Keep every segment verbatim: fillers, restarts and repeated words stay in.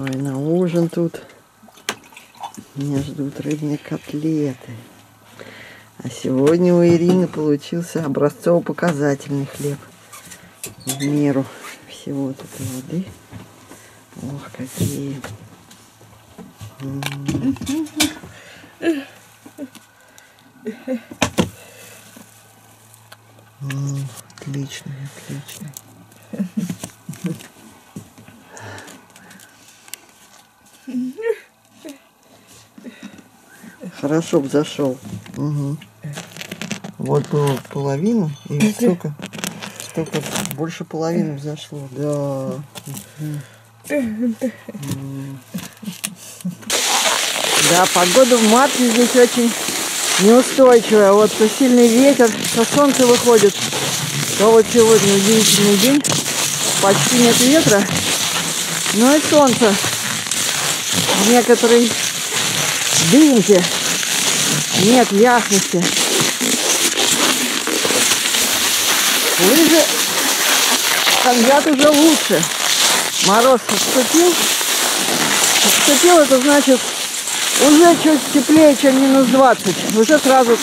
Ой, на ужин тут меня ждут рыбные котлеты. А сегодня у Ирины получился образцово-показательный хлеб. В меру всего вот этой воды. Ох, какие. Отлично, отлично. Хорошо бы зашел. Угу. Вот было половину, и столько, столько больше половины взошло. Да. Да, погода в марте здесь очень неустойчивая. Вот то сильный ветер, то солнце выходит. То вот сегодня удивительный день. Почти нет ветра, но и солнце. В некоторой дымке нет ясности. Лыжи скользят уже лучше. Мороз отступил. Отступил, это значит, уже чуть теплее, чем минус двадцать. Уже сразу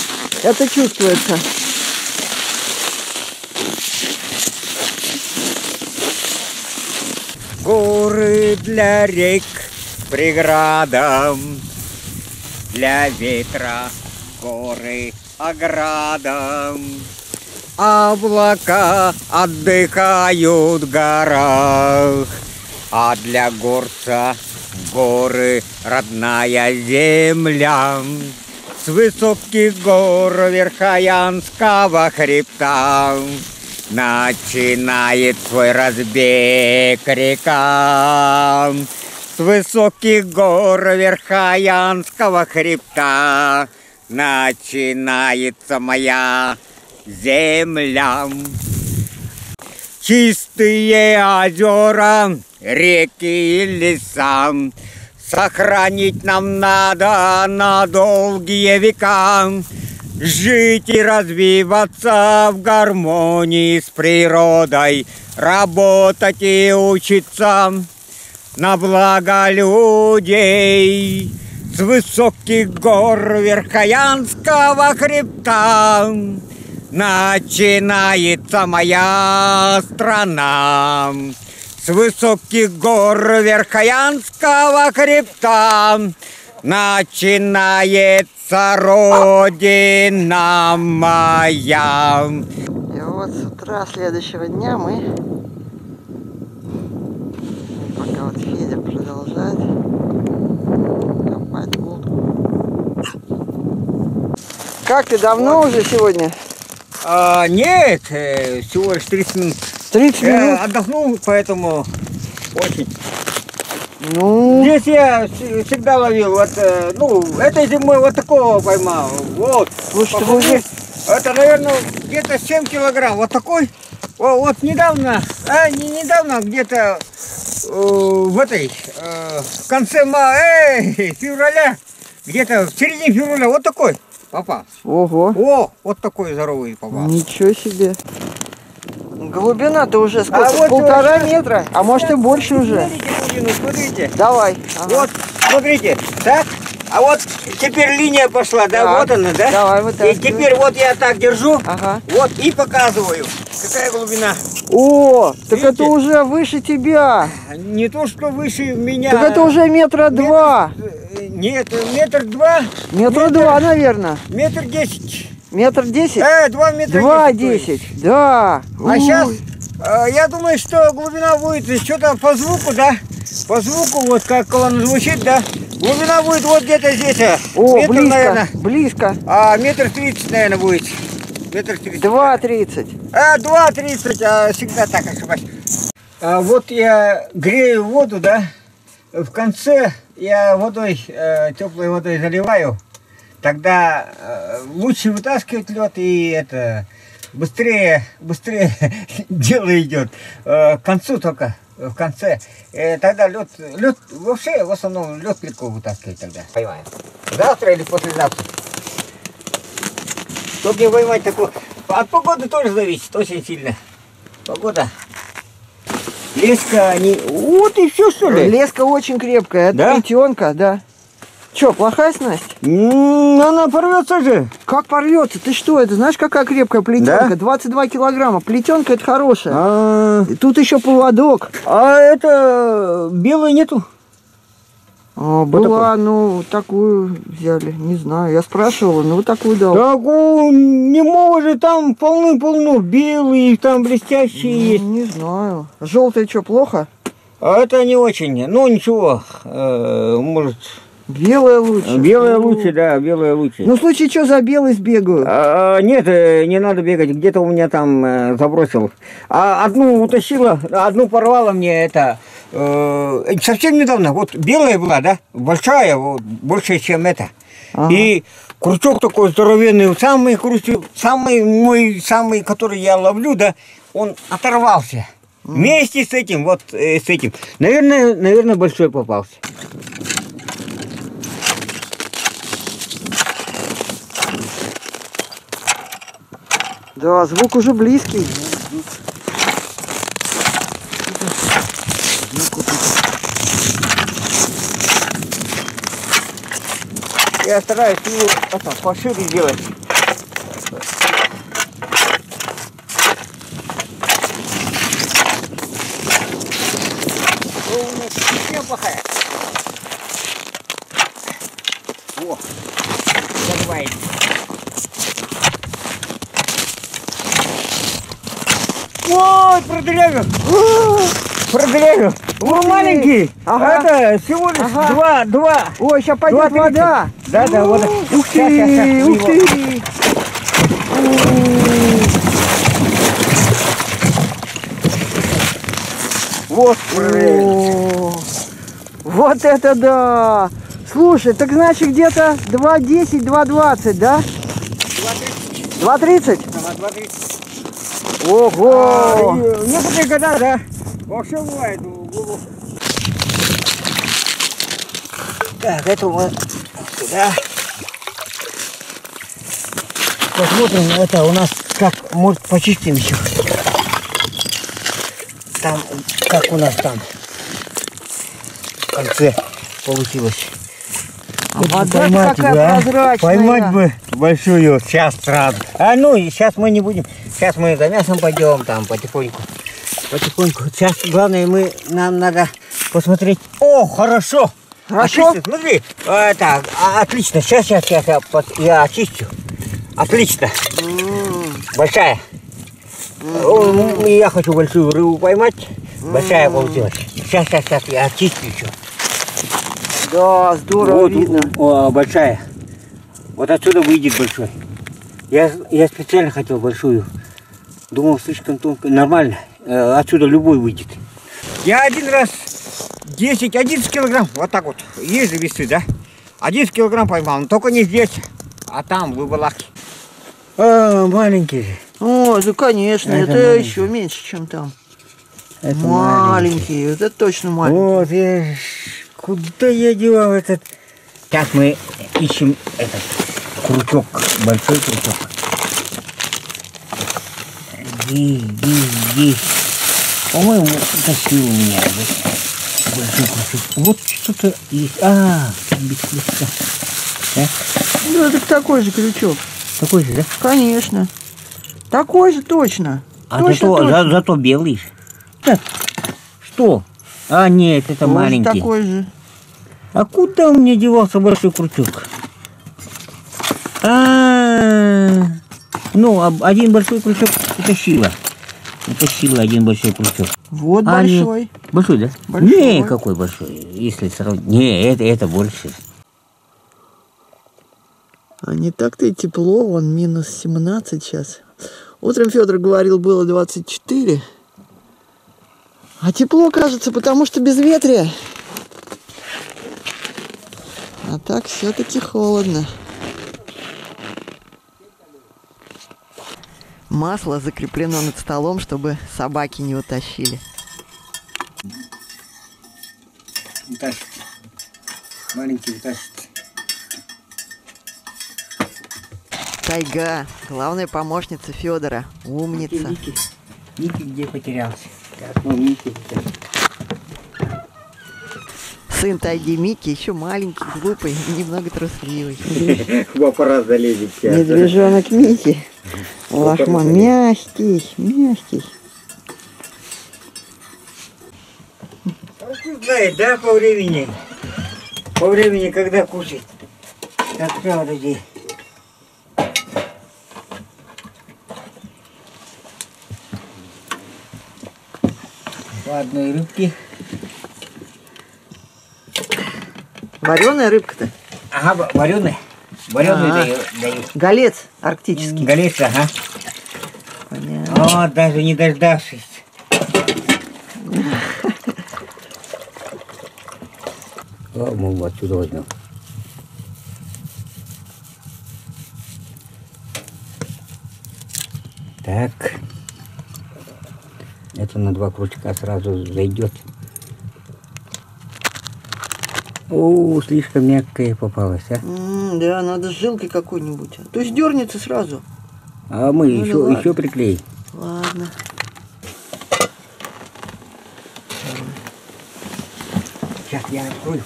это чувствуется. Горы для рек преградам, для ветра горы оградам. Облака отдыхают в горах, а для горца горы родная земля. С высоких гор Верхоянского хребта начинает свой разбег река. С высоких гор Верхоянского хребта начинается моя земля. Чистые озера, реки и леса сохранить нам надо на долгие века. Жить и развиваться в гармонии с природой, работать и учиться на благо людей. С высоких гор Верхоянского хребта начинается моя страна. С высоких гор Верхоянского хребта начинается родина моя. И вот с утра следующего дня мы, пока вот Федя продолжает копать лодку. Как ты, давно вот уже сегодня? А, нет, всего лишь тридцать минут. тридцать минут? Я отдохнул, поэтому очень. Ну... Здесь я всегда ловил, вот, ну, этой зимой вот такого поймал, вот. Слушай, вот здесь, это, наверное, где-то семь килограмм, вот такой. Вот, вот недавно, а, не недавно, где-то э, в этой, э, в конце мая, э, февраля, где-то в середине февраля вот такой попал. Ого! О, вот такой здоровый попал. Ничего себе! Глубина-то уже сколько? А вот полтора уже... метра, а может и больше уже. Смотрите, смотрите. Давай. Ага. Вот, смотрите, так, а вот теперь линия пошла, да, да. Вот она, да? Давай, вот так. И теперь вот я так держу, ага. Вот и показываю, какая глубина. О, так видите? Это уже выше тебя. Не то, что выше меня. Так это уже метра метр, два. Нет, метр два. Метра метр, два, наверное. Метр десять. Метр десять? Э, два метра. Два десять, да. А сейчас, э, я думаю, что глубина будет что-то по звуку, да? По звуку, вот как он звучит, да? Глубина будет вот где-то здесь. О, метр, близко, наверное, близко. А метр тридцать, наверное, будет. Метр тридцать. Два тридцать. А, два тридцать, а всегда так ошибаюсь. А вот я грею воду, да? В конце я водой, э, теплой водой заливаю. Тогда лучше вытаскивать лед и это быстрее, быстрее дело идет. К концу только, в конце. Тогда лед, лед вообще в основном лед легко вытаскивать тогда. Поймаем. Завтра или послезавтра. Чтобы не поймать такую. От погоды тоже зависит очень сильно. Погода. Леска, они... Вот и все, что ли? Леска очень крепкая, это да? Плетенка, да. Че, плохая снасть? М-м, она порвется же. Как порвется? Ты что, это знаешь, какая крепкая плетенка? Да? двадцать два килограмма. Плетенка это хорошая. А -а -а. Тут еще поводок. А это белой нету? А, была, вот ну, такую взяли, не знаю, я спрашивала, но вот такую дал. Такую, не может, там полны-полно, белые, там блестящие ну, есть. Не знаю. Желтые что, плохо? А это не очень, ну ничего, э, может... Белая лучше. Белая ну... лучше, да, белая лучше. Ну, в случае что, за белый сбегаю? А, нет, не надо бегать, где-то у меня там э, забросил. А одну утащила, одну порвала мне это... Совсем недавно, вот белая была, да, большая, вот, больше, чем это. Ага. И крючок такой здоровенный, самый крючок, самый мой, самый, который я ловлю, да, он оторвался. Ага. Вместе с этим, вот э, с этим. Наверное, наверное, большой попался. Да, звук уже близкий. Я стараюсь его это, пошире делать. Что у нас совсем плохая? О, давай. Ой, продырявил. Продырявил. Он маленький. Ага. Это всего лишь ага. два, два. Ой, сейчас пойдет два, вода. Да, да, вот. Ух ты, сейчас, ух ты. Вот. Вот это да. Слушай, так значит где-то два десять, два двадцать, да? два тридцать. два тридцать? Ого. Некоторые года, да. Вообще бывает глубоко. Так, это вот сюда. Посмотрим, это у нас как, может, почистим еще. Там, как у нас там в конце получилось. А вода поймать какая бы, а? Прозрачная. Поймать бы большую. Сейчас рад. А ну, и сейчас мы не будем. Сейчас мы за мясом пойдем там потихоньку. Потихоньку. Сейчас главное мы нам надо посмотреть. О, хорошо. Хорошо. Отлично. Смотри. А, так, отлично. Сейчас, сейчас, сейчас я, я очищу. Отлично. Mm. Большая. Mm. Я хочу большую рыбу поймать. Mm. Большая получилась. Сейчас, сейчас, сейчас я очищу еще. Да, здорово вот, видно. О, большая. Вот отсюда выйдет большой. Я, я специально хотел большую. Думал, слишком тонко. Нормально. Отсюда любой выйдет. Я один раз десять, одиннадцать килограмм, вот так вот, есть же весы, да? одиннадцать килограмм поймал, но только не здесь, а там, в Выбалахе. А, маленький же. О, да конечно, это, это еще меньше, чем там. Это маленький, маленький, это точно маленький. Вот я, куда я девал этот? Так мы ищем этот крючок, большой крючок. Здесь, здесь, здесь. По-моему, тащил у меня. Вот что-то есть. А, без крючка. Да? Да, так такой же крючок. Такой же, да? Конечно. Такой же точно. А точно, зато, точно. За, зато белый. Так. Что? А, нет, это может маленький. Такой же. А куда у меня девался большой крючок? А-а-а. Ну, один большой крючок утащила. Утащила один большой крючок. Вот а большой. Нет. Большой, да? Большой. Не, какой большой, если сравнить. Не, это, это больше. А не так-то и тепло, вон минус семнадцать сейчас. Утром Фёдор говорил, было двадцать четыре. А тепло, кажется, потому что безветрие. А так все-таки холодно. Масло закреплено над столом, чтобы собаки не утащили. Утащит. Маленький утащит. Тайга, главная помощница Фёдора, умница. Микки, Микки где потерялся? Так, ну, Микки потерялся. сын Тайги Микки еще маленький, глупый и немного трусливый. Вопрос залезет. Медвежонок Микки. Лохман мягкий, мягкий. Знает, да, по времени? По времени, когда кушать. Так правда, людей. По одной рыбке. Вареная рыбка-то? Ага, вареная. Вареную а -а. даю. Голец арктический. Голец, ага. Понятно. О, даже не дождавшись. Да, мы отсюда возьмем. Так. Это на два крючка сразу зайдет. О, слишком мягкая попалась, а? М-м, да, надо с жилкой какой-нибудь. То есть дернется сразу. А мы ну, еще, еще приклеим. Ладно. Сейчас я открою.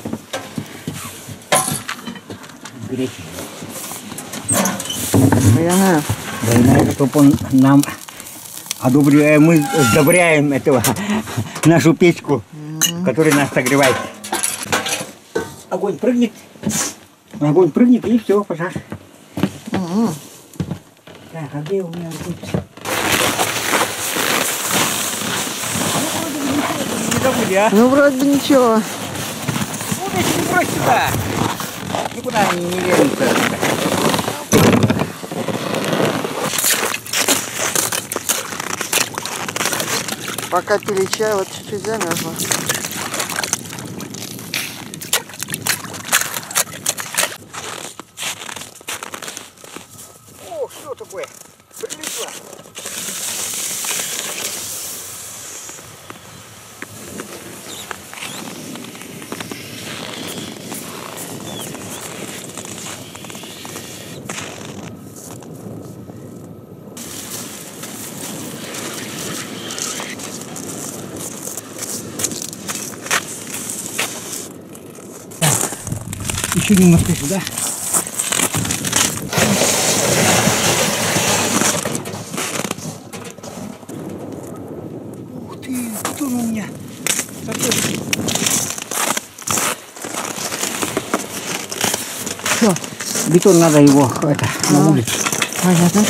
Гречи. Ваяна. Ваяна, чтобы он нам одобряем, мы сдобряем этого, нашу печку, mm-hmm. которая нас согревает. Огонь прыгнет, огонь прыгнет и все, пожар. Mm-hmm. Так, а где у меня огонь? Ну, вроде бы не забыли, а? Ну, вроде бы ничего. Удачи, брось сюда. Никуда они не лезут. Пока пили чай, вот чуть-чуть замерзла. О, что такое? Прилетела. Еще немножко сюда. Ух ты, кто он у меня? Все, бетон надо его это, а, на улице. Понятно.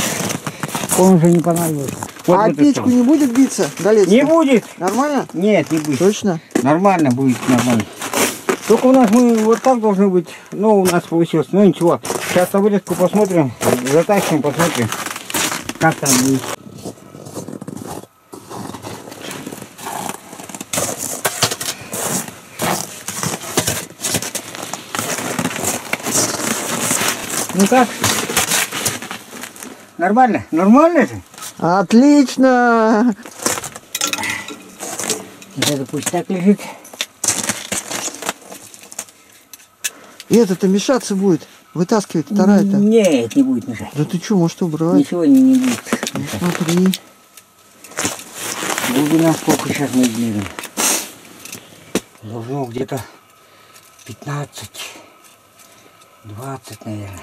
Он уже не понадобится. Вот а печку не будет биться? Голец? Не будет. Нормально? Нет, не будет. Точно? Нормально будет, нормально. Только у нас мы вот так должны быть, ну у нас получилось, ну ничего. Сейчас на вырезку посмотрим, затащим, посмотрим, как там будет. Ну как? Нормально? Нормально же? Отлично! Это пусть так лежит. И это-то мешаться будет, вытаскивать вторая-то? Нет, не будет мешать. Да ты что, может убрать? Ничего не, не будет. Ну, смотри. Глубина сколько сейчас мы делаем? Должно где-то пятнадцать, двадцать, наверное.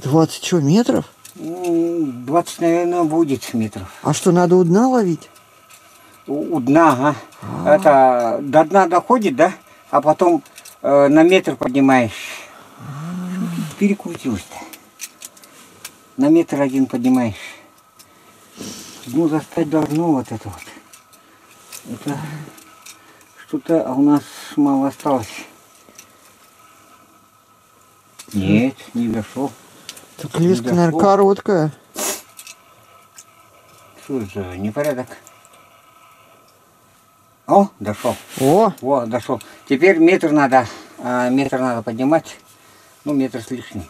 двадцать что, метров? двадцать, наверное, будет метров. А что, надо у дна ловить? У, у дна, ага. А. Это до дна доходит, да? А потом... на метр поднимаешь. Перекрутилось-то. На метр один поднимаешь. Ну, застать должно вот это вот. Это что-то у нас мало осталось. Нет, не дошел. Так леска, наверное, короткая. Что это? Непорядок. О, дошел. О, О дошел. Теперь метр надо, а, метр надо поднимать. Ну, метр с лишним.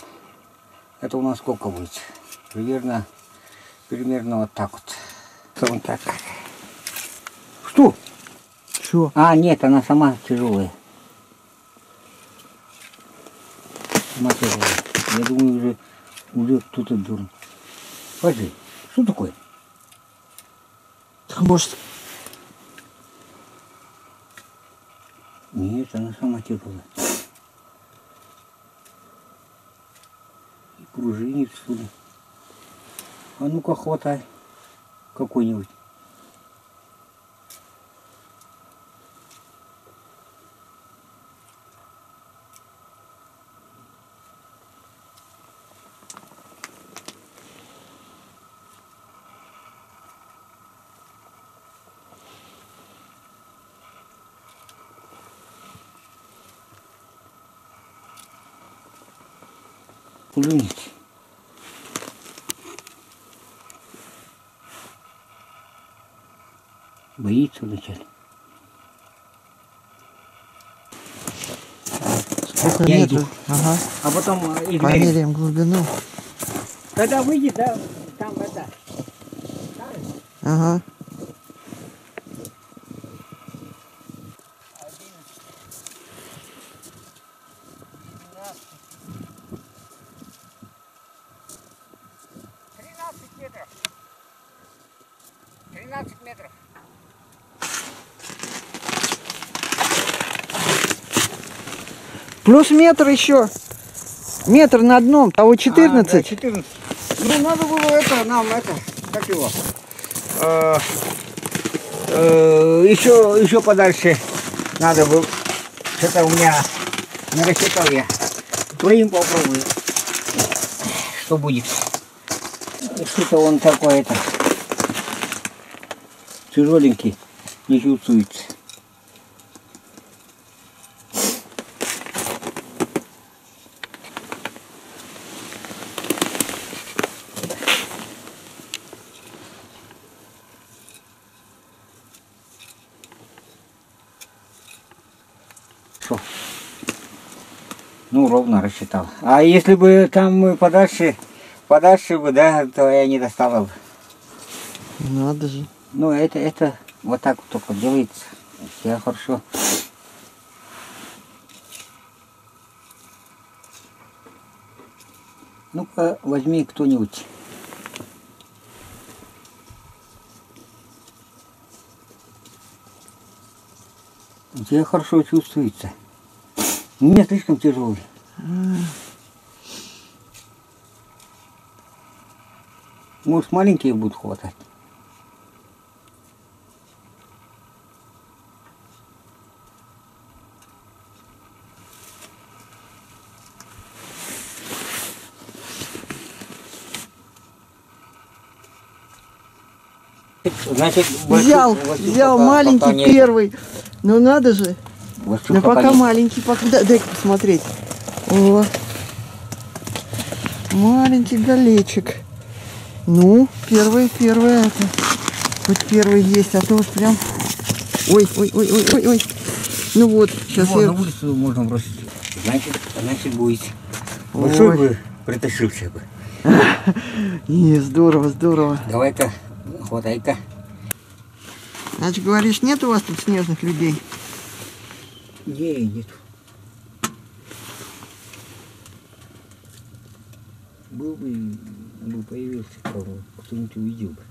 Это у нас сколько будет? Примерно, примерно вот так вот. Вот так. Что? Что? А, нет, она сама тяжелая. Сама тяжелая. Я думаю, уже, уже кто-то дурный. Пойди, что такое? Так, может... Нет, она сама теплая. И пружинит, что ли. А ну-ка, хватай какой-нибудь. Клюнет. Боится вначале. Сколько я нету? Иду. Ага. А потом померяем глубину. Когда выйдет, да, там вода. Ага. тринадцать метров. Плюс метр еще. Метр на дном. Того четырнадцать. А, да, четырнадцать. Ну, надо было это, нам это, как его, э, э, еще, еще подальше надо было. Что-то у меня не рассчитал я. Другим попробую. Что будет? Что-то он такое-то. Тяжеленький, не чувствуется. Шо? Ну, ровно рассчитал. А если бы там подальше, подальше бы, да, то я не достала бы. Надо же. Ну, это, это вот так вот только делается. Все хорошо. Ну-ка, возьми кто-нибудь. Тебя хорошо чувствуется. Не слишком тяжелый. Может, маленькие будут хватать. Значит, взял, большой, взял пока, маленький пока первый. Ну надо же. Большой, ну пока, пока маленький, пока... дай-ка посмотреть. О, маленький голечек. Ну, первое, первое это. Хоть первый есть, а то вот прям. Ой, ой, ой, ой, ой, ой. Ну вот, сейчас ну, я. На улицу можно бросить. Значит, значит будет. Большой ой. Бы притащился бы. Не, здорово, здорово. Давай-ка. Хватай-ка. Значит, говоришь, нет у вас тут снежных людей? Не, нет. Был бы, был появился, кто-нибудь увидел бы.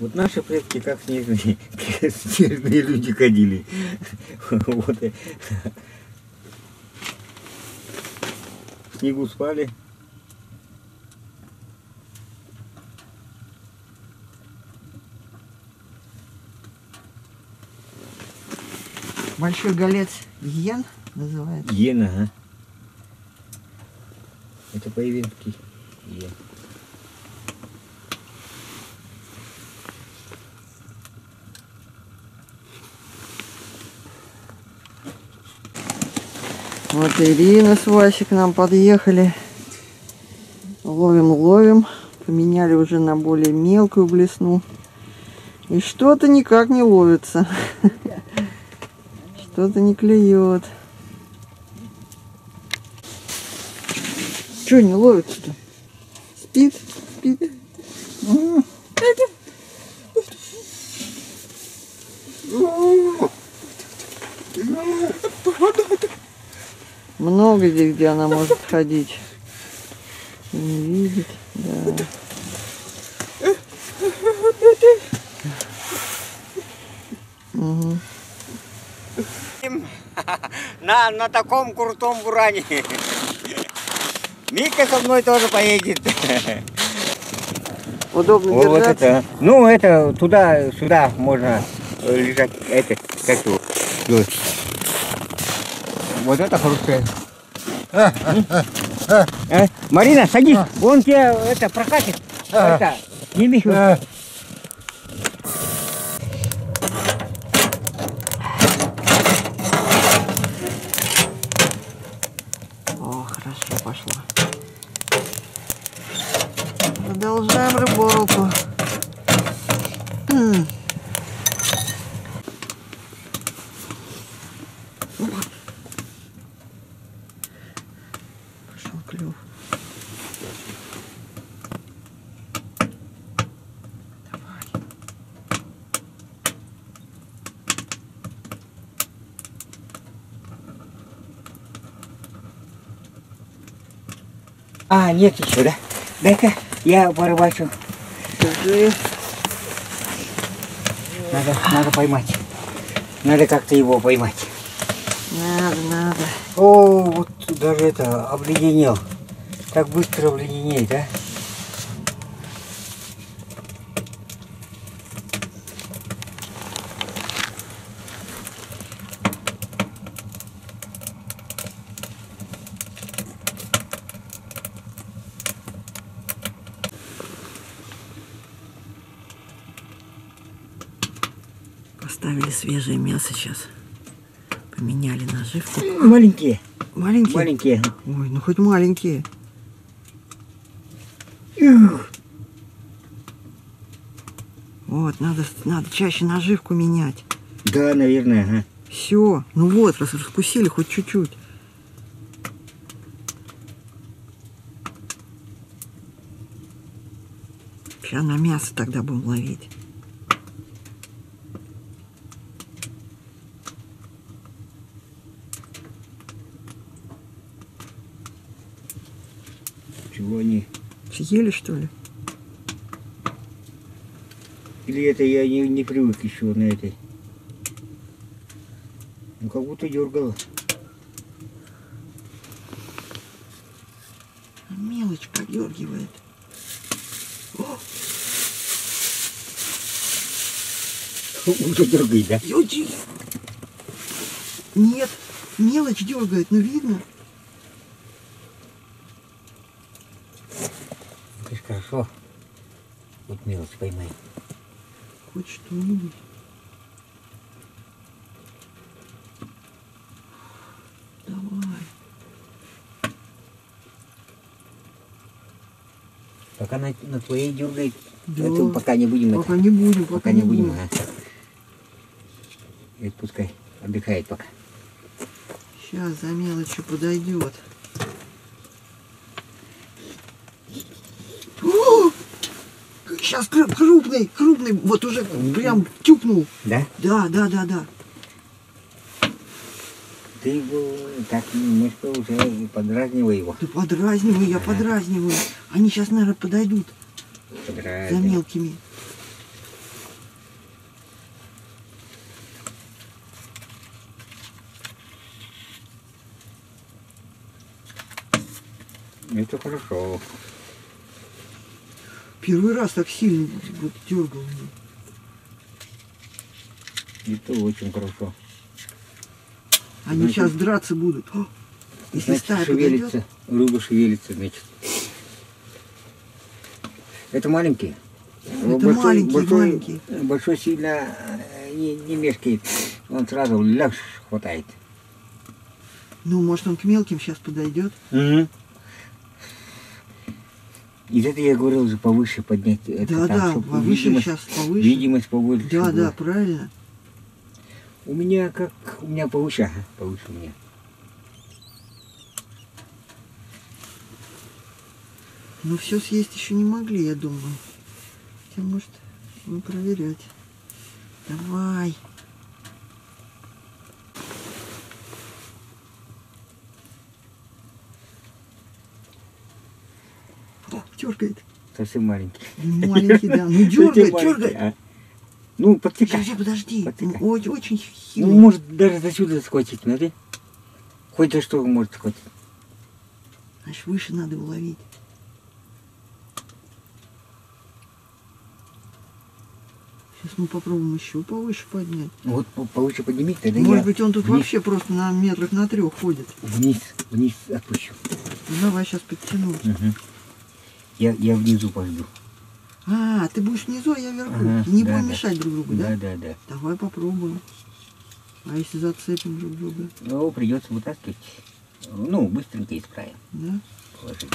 Вот наши предки как снежные, снежные люди ходили. Вот. В снегу спали. Большой голец йен называется? Йен, ага. Это по-ивенски йен. Вот Ирина с Васей к нам подъехали. Ловим, ловим. Поменяли уже на более мелкую блесну. И что-то никак не ловится. Что-то не клюет. Что не ловится-то? Спит, спит. Много здесь, где она может ходить. Не видит, да. Угу. На, на таком крутом буране. Микки со мной тоже поедет. Удобно держаться. Вот это, ну, это туда-сюда можно лежать. Это, как его. Вот. Вот это хорошее. А, а, а, а. Марина, садись. А. Вон тебя это прокатит. А. Это, не мешай. А. О, хорошо пошло. Продолжаем рыбалку. Пошел клев. Давай. А, нет еще, да? Дай-ка. Я порвачу. Надо, надо поймать. Надо как-то его поймать. Надо, надо. О, вот даже это обледенел. Так быстро обледенеет, да? Поставили свежее мясо сейчас. Поменяли наживку. Маленькие. Маленькие? Маленькие. Ой, ну хоть маленькие. Эх. Вот, надо, надо чаще наживку менять. Да, наверное, ага. Все, ну вот, раз раскусили хоть чуть-чуть. Сейчас на мясо тогда будем ловить. Чего они? Съели, что ли? Или это я не, не привык еще на этой? Ну как будто дергало. Мелочь подергивает. О! Уже дергает, да? Ёчи. Нет, мелочь дергает, но видно. Хорошо, вот мелочь поймай. Хоть что-нибудь. Давай. Пока на, на твоей дергает, да. Это пока не будем. Пока это. не будем. Пока, пока не будем. будем. А. Это пускай отдыхает пока. Сейчас за мелочью подойдет. Сейчас крупный, крупный, вот уже прям тюкнул. Да? Да, да, да, да. Ты его так немножко уже подразнивай его. Ты подразнивай, я а. подразниваю. Они сейчас, наверное, подойдут. Подразнивай. За мелкими. Это хорошо. Первый раз так сильно вот дергал меня. Это очень хорошо. Они, значит, сейчас драться будут. О, если стая подойдет. Рыба шевелится, значит. Это маленькие. Это большой, маленькие, большой, маленькие. Большой сильно не, не мешкает. Он сразу лягш хватает. Ну, может, он к мелким сейчас подойдет. Угу. И это я говорил, уже повыше поднять. Да, это, да, там, повыше видимость, сейчас, повыше. Видимость повыше. Да, да, правильно. У меня как, у меня повыше, ага, повыше у меня. Ну все съесть еще не могли, я думаю. Хотя, может, будем проверять. Давай. Дергает. Совсем маленький. Маленький, да. Ну дергает, дергает. А? Ну, подтекай. Подожди, подожди. Подтекай. Ну, очень, очень хилый. Ну, может даже до сюда схватить, смотри. Хоть за что может схватить. Значит, выше надо его ловить. Сейчас мы попробуем еще повыше поднять. Вот повыше поднимите, тогда может я... быть, он тут вниз. Вообще просто на метрах на трех ходит. Вниз, вниз отпущу. Ну, давай сейчас подтяну. Угу. Я, я внизу пойду. А, ты будешь внизу, а я вверху. Ага, не да, будем да. мешать друг другу, да? Да, да, да. Давай попробуем. А если зацепим друг друга? Ну, придется вытаскивать. Ну, быстренько исправим. Да? Положи.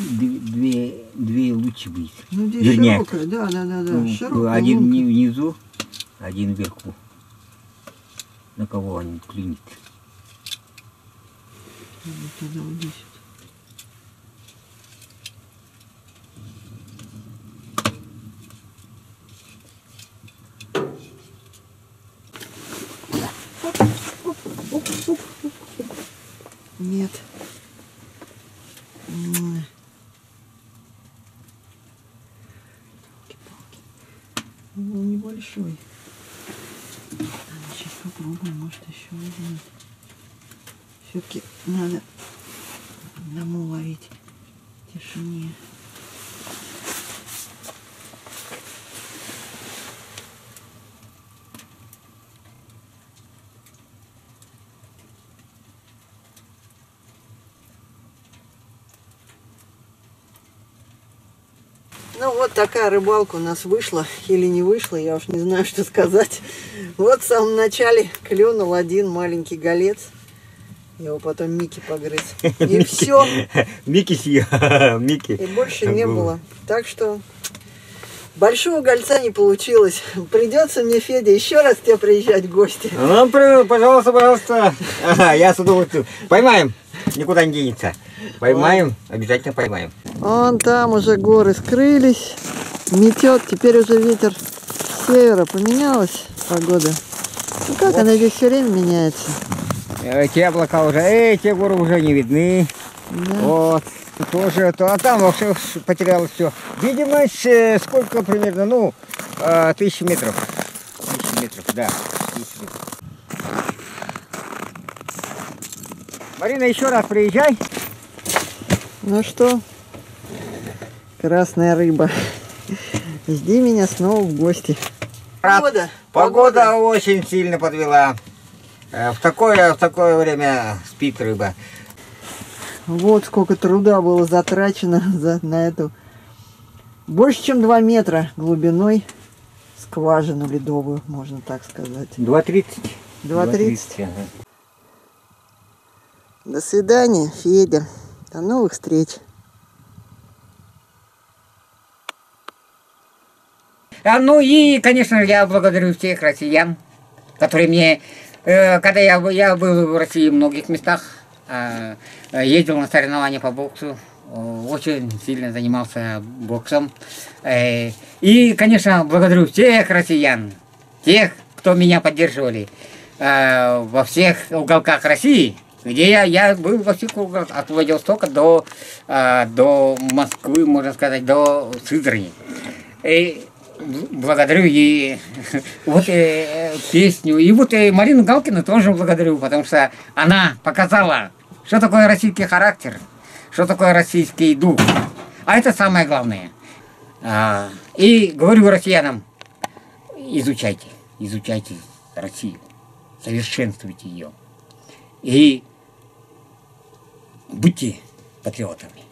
Две, две лучи быть. Ну, здесь широкая, да, да, да, да. Ну, широкая, один лунка. Внизу, один вверху. На кого они клюнет? Тогда вот здесь. Нет. Он небольшой. Сейчас попробуем, может еще возьмет. Все-таки надо одному ловить в тишине. Ну вот такая рыбалка у нас вышла или не вышла, я уж не знаю, что сказать. Вот в самом начале клюнул один маленький голец. Его потом Микки погрыз. И все. Микки съел. И больше не было. Так что большого гольца не получилось. Придется мне, Федя, еще раз к тебе приезжать в гости. Ну, пожалуйста, пожалуйста. Ага, я с удовольствием. Поймаем. Никуда не денется. Поймаем, вот. Обязательно поймаем. Вон там уже горы скрылись, метет, теперь уже ветер с севера, поменялась погода. Ну как вот. Она здесь все время меняется. Эти облака уже, эти горы уже не видны. Да. Вот, тоже, то, а там вообще потерялось все. Видимость сколько примерно, ну, тысячи метров. Тысячи метров, да. Тысячи метров. Марина, еще раз приезжай. Ну что, красная рыба, жди меня снова в гости. Погода, погода, погода очень сильно подвела. В такое, в такое время спит рыба. Вот сколько труда было затрачено за, на эту больше чем два метра глубиной скважину ледовую, можно так сказать. два тридцать. два тридцать. Ага. До свидания, Федя. До новых встреч. А, ну и, конечно, я благодарю всех россиян, которые мне, э, когда я, я был в России в многих местах, э, ездил на соревнования по боксу, э, очень сильно занимался боксом. Э, и, конечно, благодарю всех россиян, тех, кто меня поддерживали э, во всех уголках России. Где я, я был во всех кругах, от Владивостока до, а, до Москвы, можно сказать, до Сызрани. И благодарю и вот э, песню. И вот и Марину Галкину тоже благодарю, потому что она показала, что такое российский характер, что такое российский дух. А это самое главное. А, и говорю россиянам, изучайте, изучайте Россию, совершенствуйте ее. И будьте патриотами.